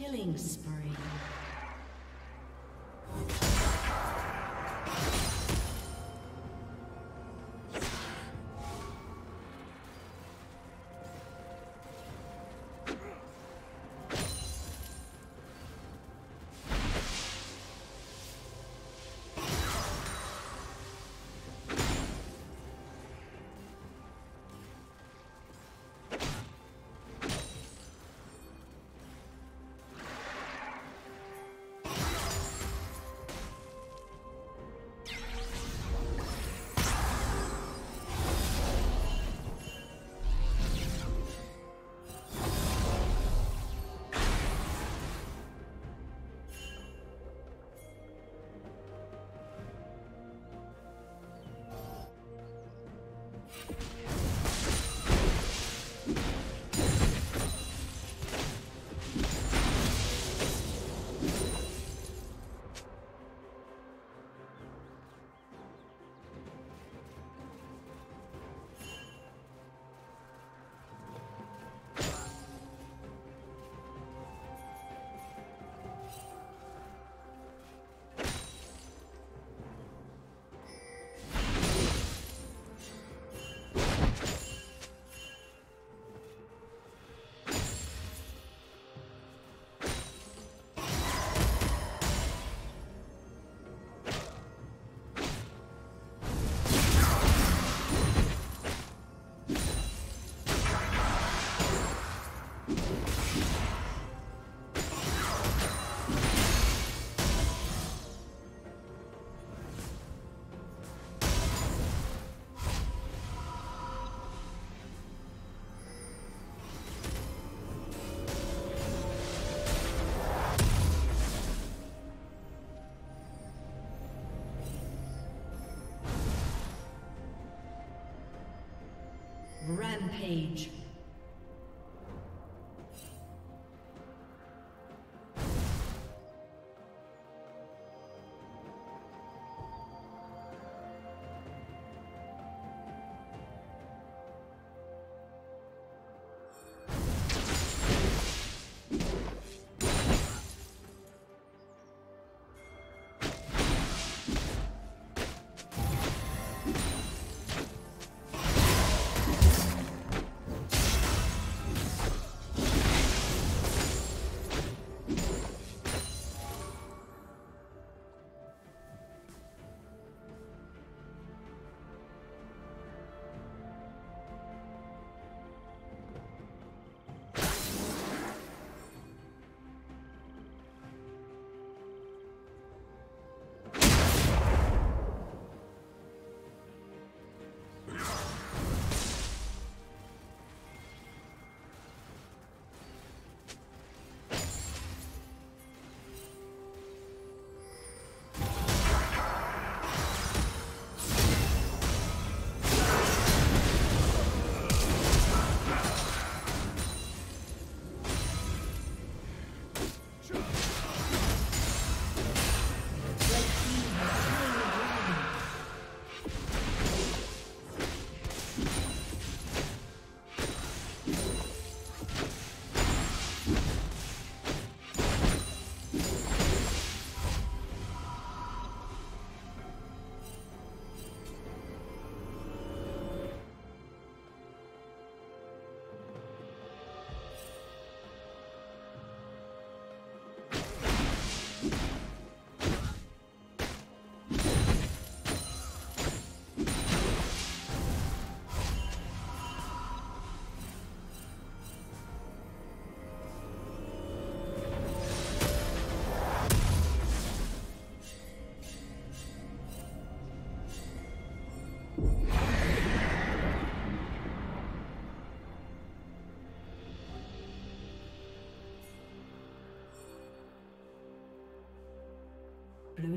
Killing spree. Rampage. Blue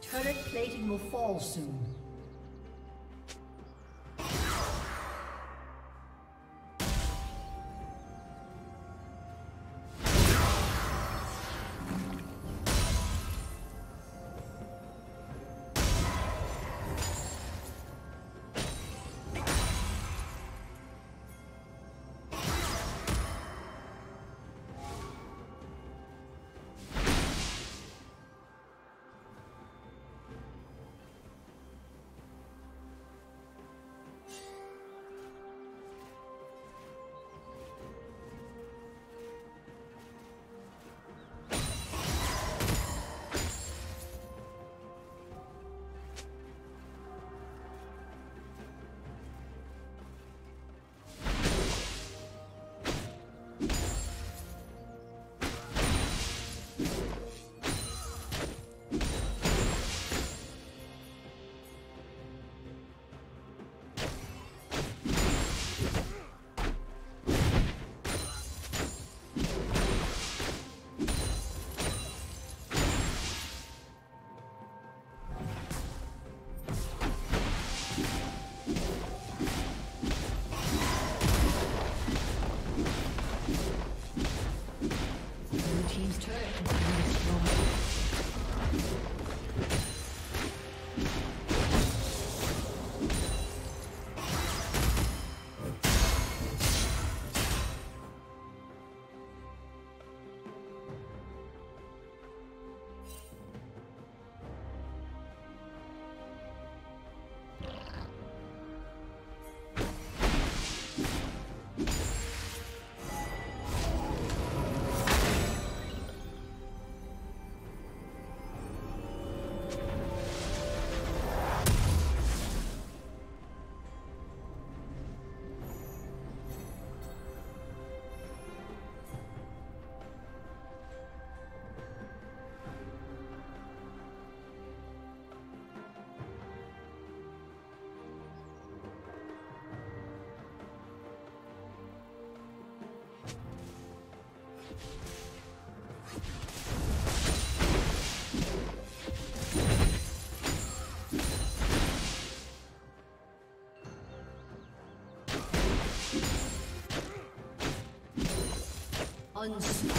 Turret plating will fall soon. Unstoppable.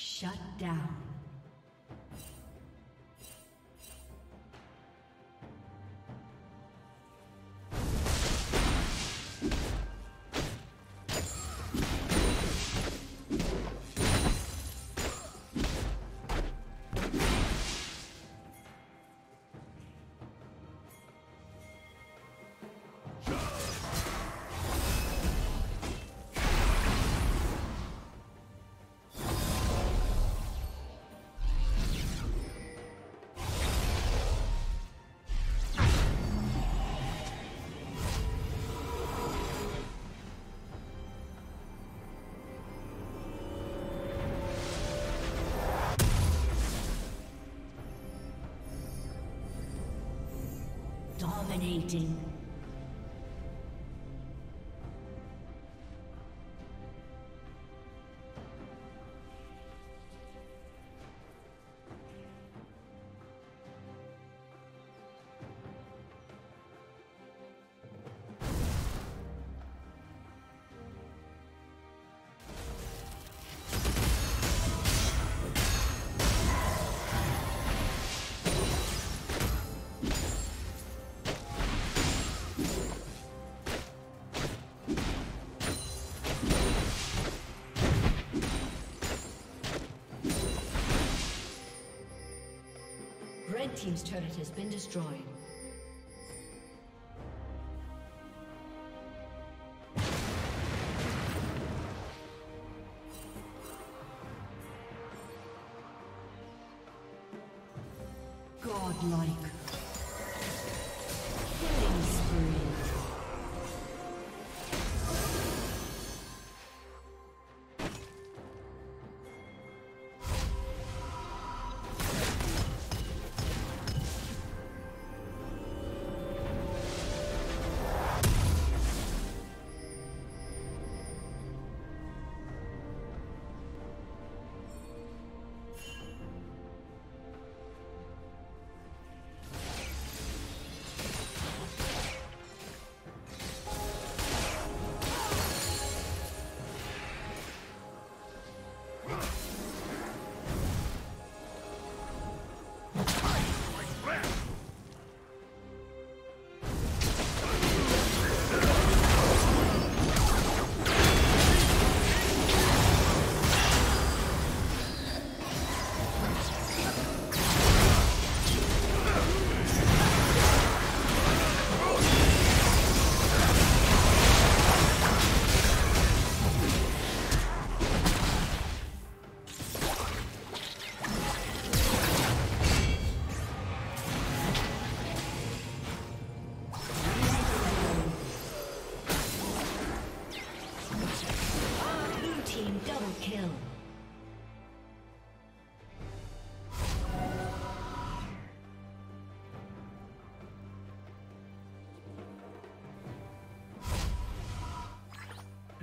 Shut down. Dominating. Red Team's turret has been destroyed. Godlike. Killing spree.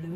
Blue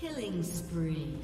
Killing spree.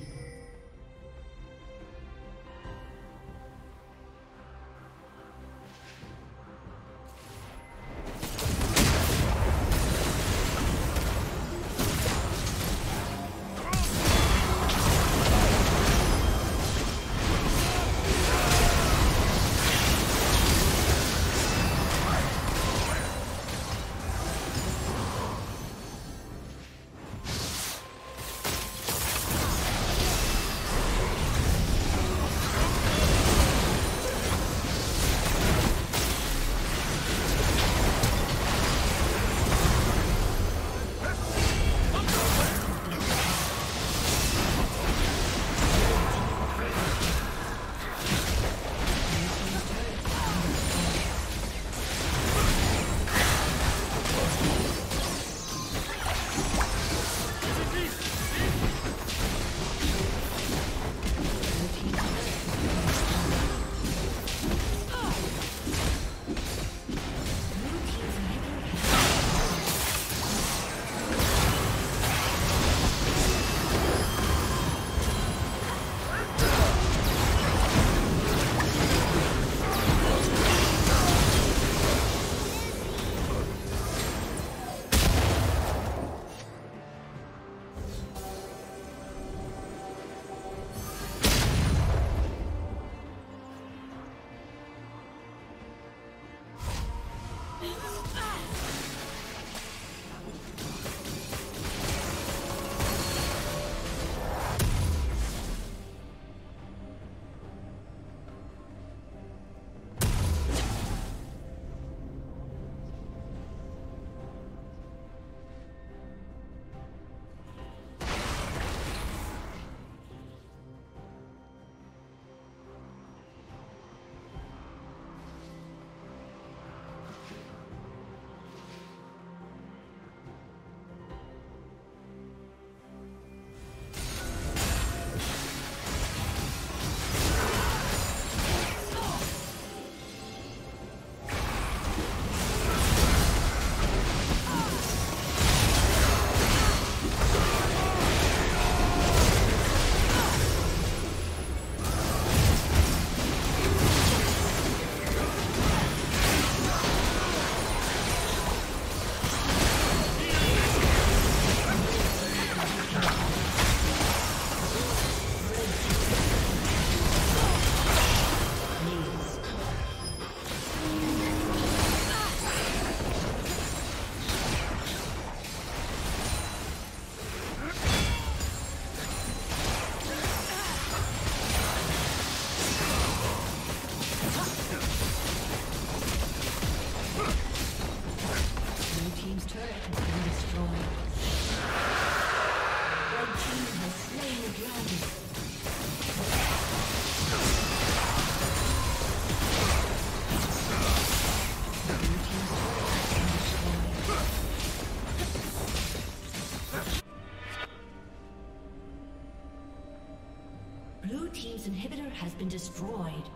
Blue team's inhibitor has been destroyed.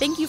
Thank you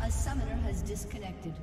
A summoner has disconnected.